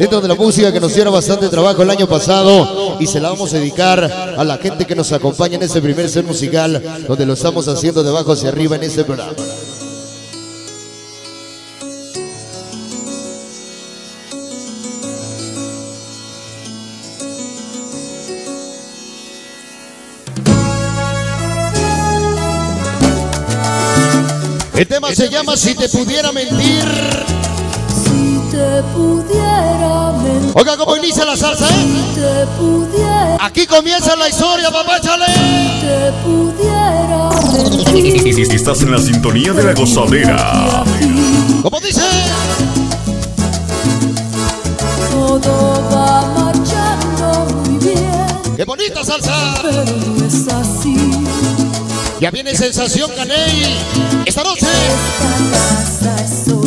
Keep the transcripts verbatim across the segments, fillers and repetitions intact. dentro de la música que nos dieron bastante trabajo el año pasado, y se la vamos a dedicar a la gente que nos acompaña en ese primer set musical, donde lo estamos haciendo de abajo hacia arriba en este programa. El tema se llama Si Te Pudiera Mentir. Si te pudiera mentir. Oiga cómo inicia la salsa, ¿eh? Si te pudiera. Aquí comienza la historia, papá, chale. Si te pudiera mentir. Y si estás en la sintonía de La Gozadera. ¿Cómo dice? Todo va marchando muy bien. ¡Qué bonita salsa! Pero es así. Ya viene Sensación Caney esta noche.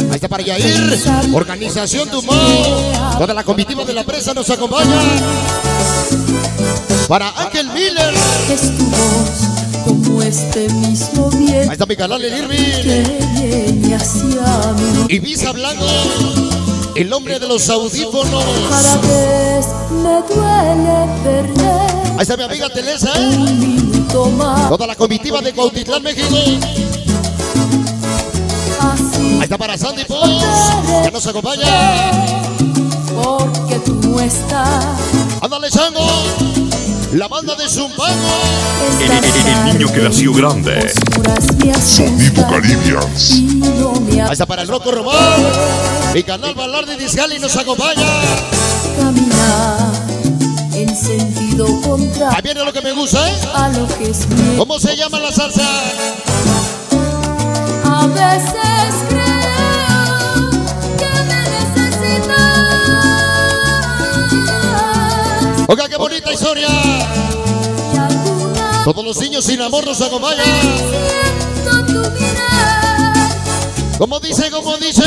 Ahí está para Yair, Organización Dumont, toda la comitiva de la presa nos acompaña. Para Ángel Miller. Como este mismo bien. Ahí está mi canal el Irving. Ibiza Blanco, el hombre de los audífonos. Para que me duele perder. Ahí está mi amiga Teresa, ¿eh? Toda la comitiva de Cuauhtitlán, México. Así. Ahí está para Sandy Pons, que nos acompaña. Porque tú no estás. Ándale, Chango. La banda de Zumpango. El, el, el niño que nació grande. Sonido Caribbeans. Ahí está para el Rocco Román. Mi canal Balardi Discali nos acompaña. Caminar. En sentido contrario. Ahí viene lo que me gusta, ¿eh? A lo que es mi. ¿Cómo se llama la salsa? A veces creo que me necesitas. Oiga, qué bonita historia. Todos los niños sin amor nos acompañan. ¿Cómo dice? ¿Cómo dice?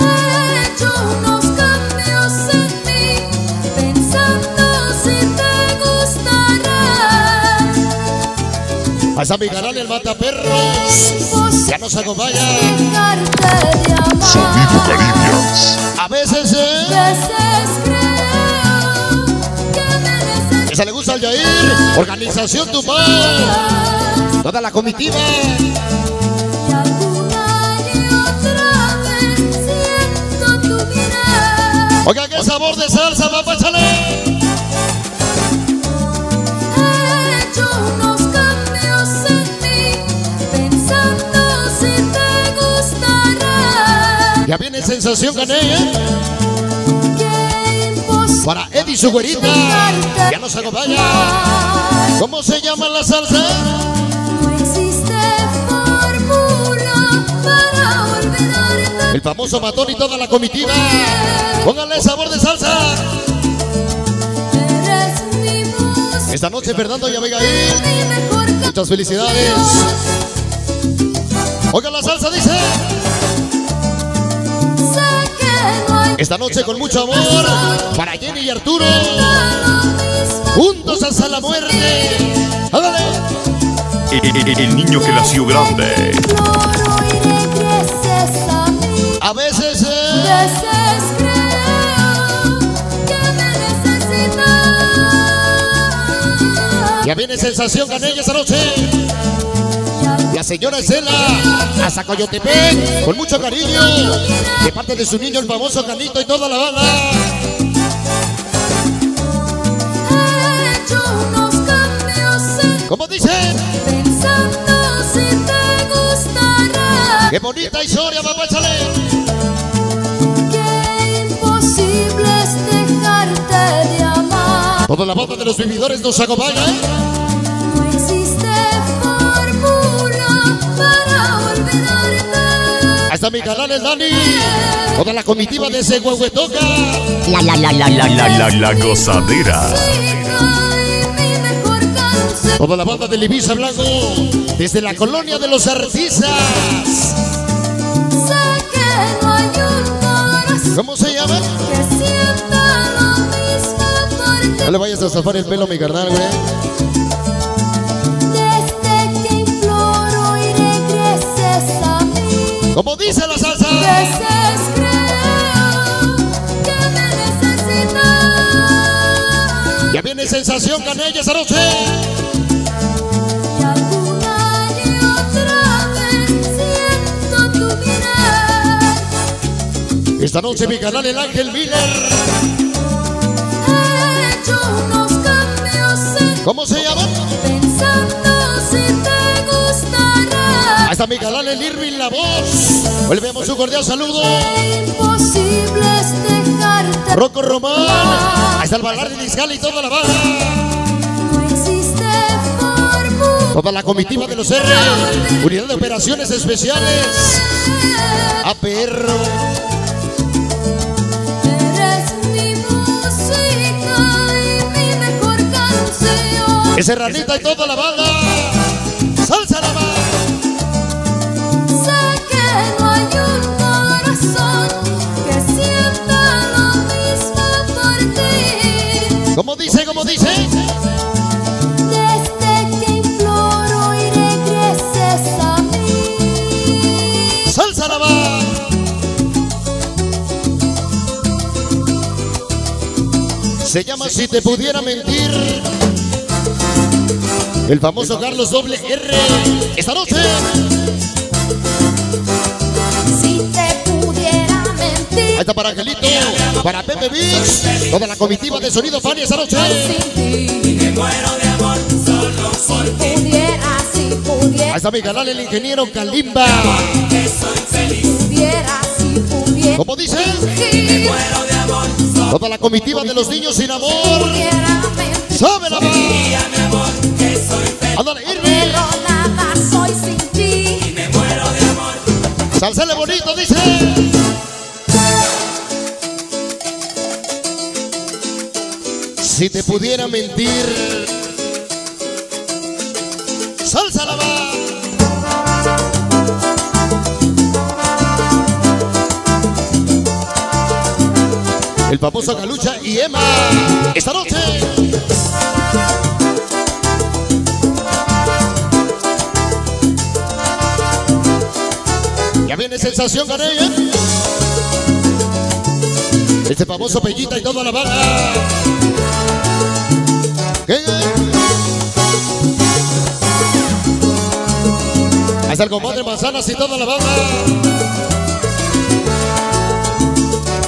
He hecho unos. Ahí está mi canal el Mataperros, ya nos acompaña. Sonido Caribbeans. A veces, eh. Que se le gusta al Yair, Organización Dumont, toda la comitiva. Oiga, qué sabor de salsa, papá, chale. Ya viene Sensación Caney, ¿eh? Para Eddie su güerita. Ya nos acompaña. ¿Cómo se llama la salsa? No existe fórmula para olvidarte. El famoso matón y toda la comitiva. Pónganle sabor de salsa. Esta noche Fernando y Abigail. Muchas felicidades. Oigan la salsa, dice. Esta noche con mucho amor para Jenny y Arturo. Juntos hasta la muerte. ¡Ándale! El, el, el niño que nació grande. A veces. Ya viene Sensación Caney esta noche. La señora Estela, a Sacoyotepec, con mucho cariño, de parte de su niño, el famoso Canito y toda la banda. He hecho unos cambios en. ¿Cómo dice? Pensando si te gustará. ¡Qué bonita historia, papá, chale! ¡Qué imposible es dejarte de amar! Toda la banda de los vividores nos acompaña, ¿eh? Ahí está mi canal el Dani, toda la comitiva de ese Huehuetoca. La la la la la la la la Gozadera. Toda la banda de Ibiza Blanco, desde la colonia de los artistas. ¿Cómo se llama? No le vayas a zafar el pelo, mi carnal, güey. ¿Cómo dice la salsa? mi sensación con ella esa noche. Esta noche mi canal El Ángel Miller. He hecho unos cambios en... ¿Cómo se llama? Pensando si te gustará. Hasta mi canal El Irving La Voz. Volvemos un cordial saludo. Imposible es dejarte. Rocco Román. Hasta el Balar de Discala y toda la banda. No existe fórmula. Toda la comitiva de los R. Unidad de Operaciones Especiales. A P R. Serranita y toda la banda. Salsa la banda. Sé que no hay un corazón que sienta lo mismo por ti. Como dice, como dice. Desde que imploro y regreses a mí. Salsa la banda. Se llama Si Te Pudiera Mentir. El famoso Carlos Doble R. Esta noche. Si te pudiera mentir. Ahí está para Angelito, para Pepe Beach, toda la comitiva de Sonido Fanny esta noche. Ahí está mi canal El Ingeniero Kalimba. ¿Cómo dice? Toda la comitiva de los niños sin amor. ¡Sabe la voz! Ándale, Irving. Nada soy sin ti y me muero de amor. Salsele bonito, dice. Si te pudiera mentir. Salsa la va. El famoso Calucha y Emma. Esta noche. Ya viene sensación con ella. Este famoso Pellita y toda la banda. Hasta el compadre Manzanas y toda la banda.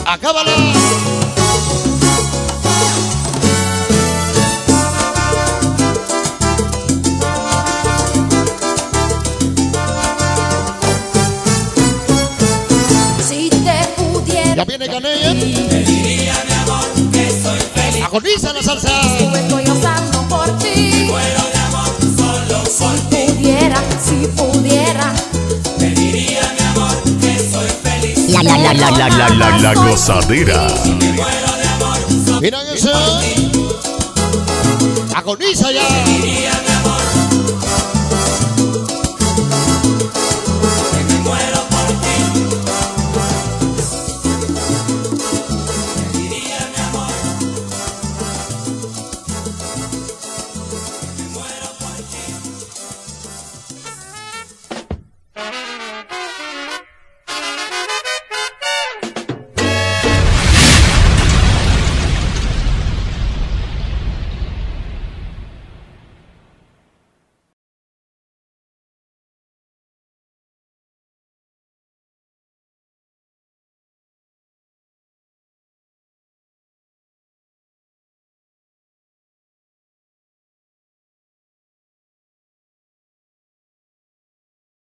Acábala. Ya viene con ella. Te diría, mi amor, que soy feliz. Agoniza la salsa. Estuve soñando por ti. Me muero de amor, solo por ti. Si pudiera, si pudiera. Te diría, mi amor, que soy feliz. La, la, la, la, la, la, la, la gozadera. Me muero de amor, solo por ti. Agoniza ya.